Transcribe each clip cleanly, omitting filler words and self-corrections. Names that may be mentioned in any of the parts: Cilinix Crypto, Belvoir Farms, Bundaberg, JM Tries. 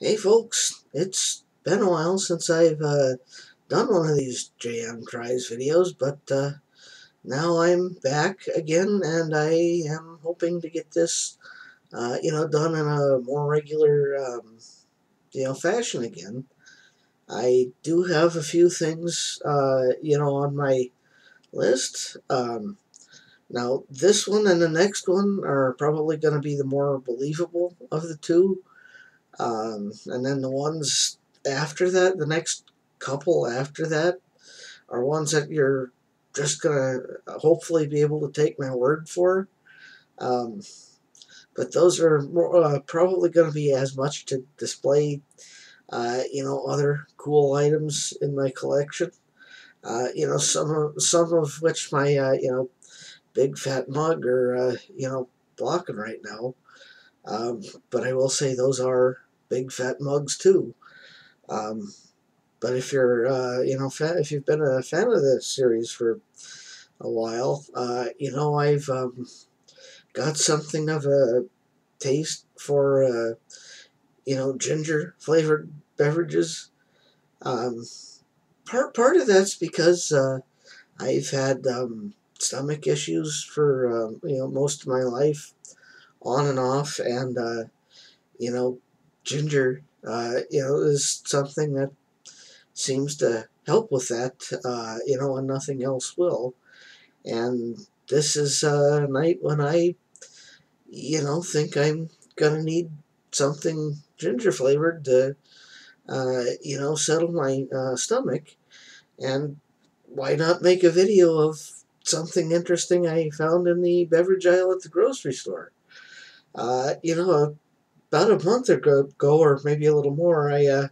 Hey folks, it's been a while since I've done one of these JM Tries videos, but now I'm back again, and I am hoping to get this, done in a more regular, fashion again. I do have a few things, on my list. Now, this one and the next one are probably going to be the more believable of the two. And then the ones after that, the next couple after that, are ones that you're just gonna hopefully be able to take my word for. But those are more, probably gonna be as much to display, other cool items in my collection. Some of which my big fat mug are blocking right now. But I will say those are big fat mugs too. But if you're, if you've been a fan of this series for a while, I've got something of a taste for, ginger flavored beverages. Part of that's because I've had stomach issues for most of my life, on and off, and ginger, is something that seems to help with that, and nothing else will. And this is a night when I, think I'm gonna need something ginger flavored to, settle my stomach. And why not make a video of something interesting I found in the beverage aisle at the grocery store? About a month ago, or maybe a little more, I,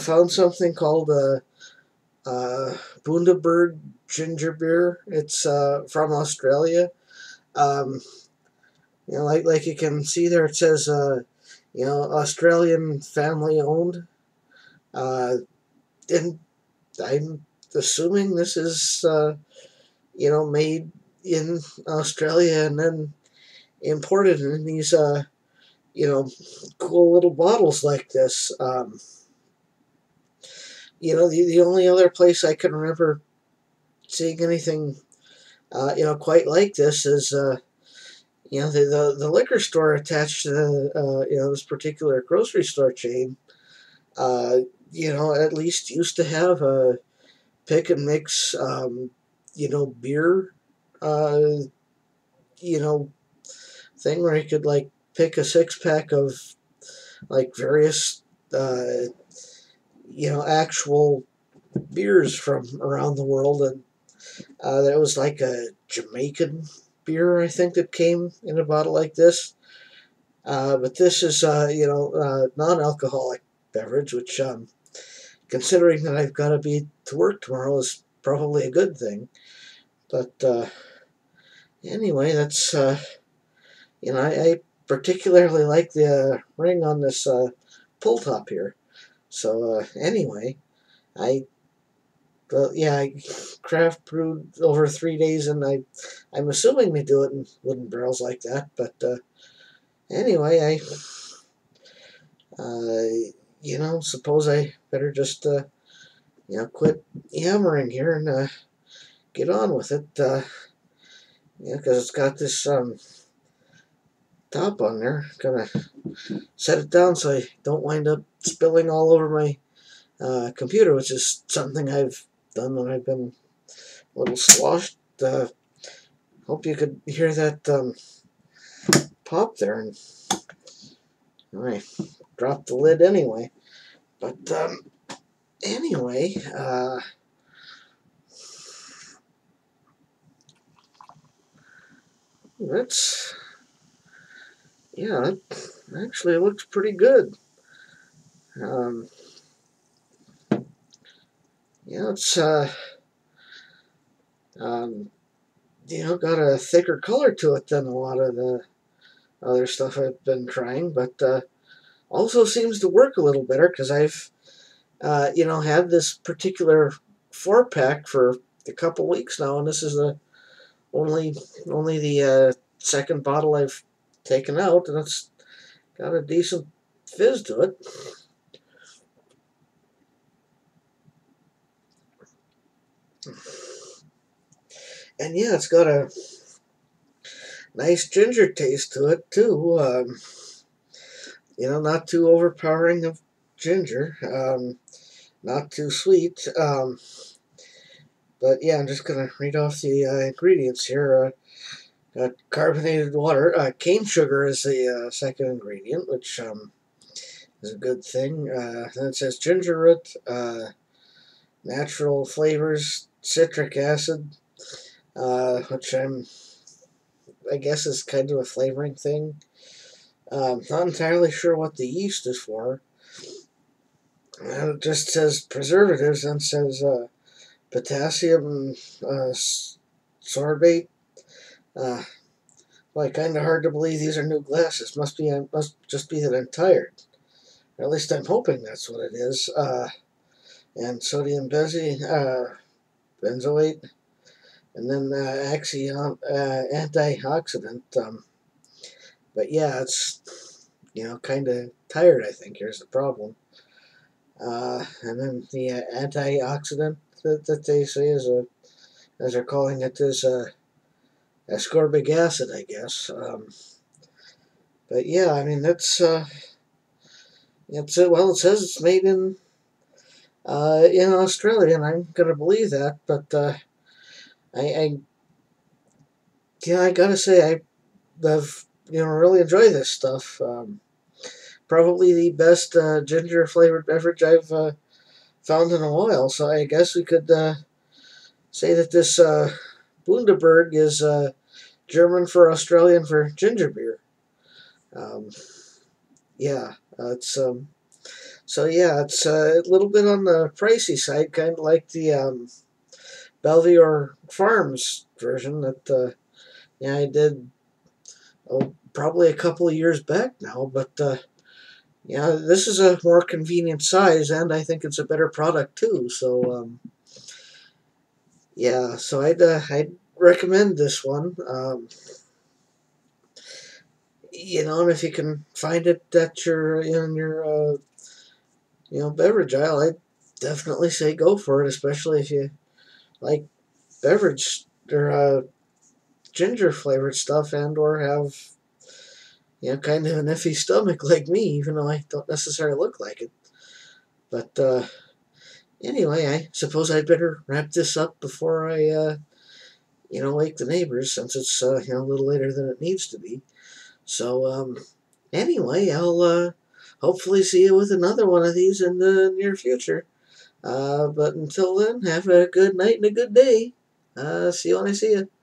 found something called Bundaberg ginger beer. It's from Australia. Like you can see there, it says, Australian family owned. And I'm assuming this is, made in Australia and then imported in these, cool little bottles like this. The only other place I can remember seeing anything, quite like this is, the liquor store attached to the, this particular grocery store chain, at least used to have a pick and mix, beer, thing where you could like pick a six pack of like various actual beers from around the world, and there was like a Jamaican beer I think that came in a bottle like this, but this is non-alcoholic beverage, which considering that I've got to be to work tomorrow is probably a good thing. But anyway, that's I particularly like the ring on this pull top here. So anyway, I craft brewed over 3 days, and I'm assuming they do it in wooden barrels like that. But anyway, I suppose I better just quit yammering here and get on with it. Because it's got this top on there. Gonna set it down so I don't wind up spilling all over my computer, which is something I've done when I've been a little sloshed. Hope you could hear that pop there. And I dropped the lid anyway. But anyway, that's. Yeah, it actually looks pretty good. It's got a thicker color to it than a lot of the other stuff I've been trying, but also seems to work a little better because I've had this particular 4-pack for a couple weeks now, and this is the only the second bottle I've taken out, and it's got a decent fizz to it. And yeah, it's got a nice ginger taste to it too. You know, not too overpowering of ginger, not too sweet. But yeah, I'm just gonna read off the ingredients here. Got carbonated water. Cane sugar is the second ingredient, which is a good thing. Then it says ginger root, natural flavors, citric acid, which I guess is kind of a flavoring thing. Not entirely sure what the yeast is for. And it just says preservatives, and says potassium sorbate. Like, kind of hard to believe these are new glasses. Must just be that I'm tired. Or at least I'm hoping that's what it is. And sodium benzoate, and then antioxidant. But yeah, it's, you know, kind of tired, I think. Here's the problem. And then the antioxidant that they say is a, as they're calling it, is ascorbic acid, I guess. But yeah, I mean, that's well, it says it's made in Australia, and I'm gonna believe that. But I gotta say, I've really enjoyed this stuff. Probably the best ginger flavored beverage I've found in a while. So I guess we could say that this Bundaberg is German for Australian for ginger beer. Yeah, it's so yeah, it's a little bit on the pricey side, kind of like the Belvoir Farms version that yeah, I did probably a couple of years back now, but yeah, this is a more convenient size, and I think it's a better product too. So yeah, so I'd recommend this one. You know, and if you can find it at your beverage aisle, I'd definitely say go for it, especially if you like beverage or ginger flavored stuff, and or have, you know, kind of an iffy stomach like me, even though I don't necessarily look like it. But anyway, I suppose I'd better wrap this up before I, wake the neighbors, since it's, a little later than it needs to be. So, anyway, I'll hopefully see you with another one of these in the near future. But until then, have a good night and a good day. See you when I see you.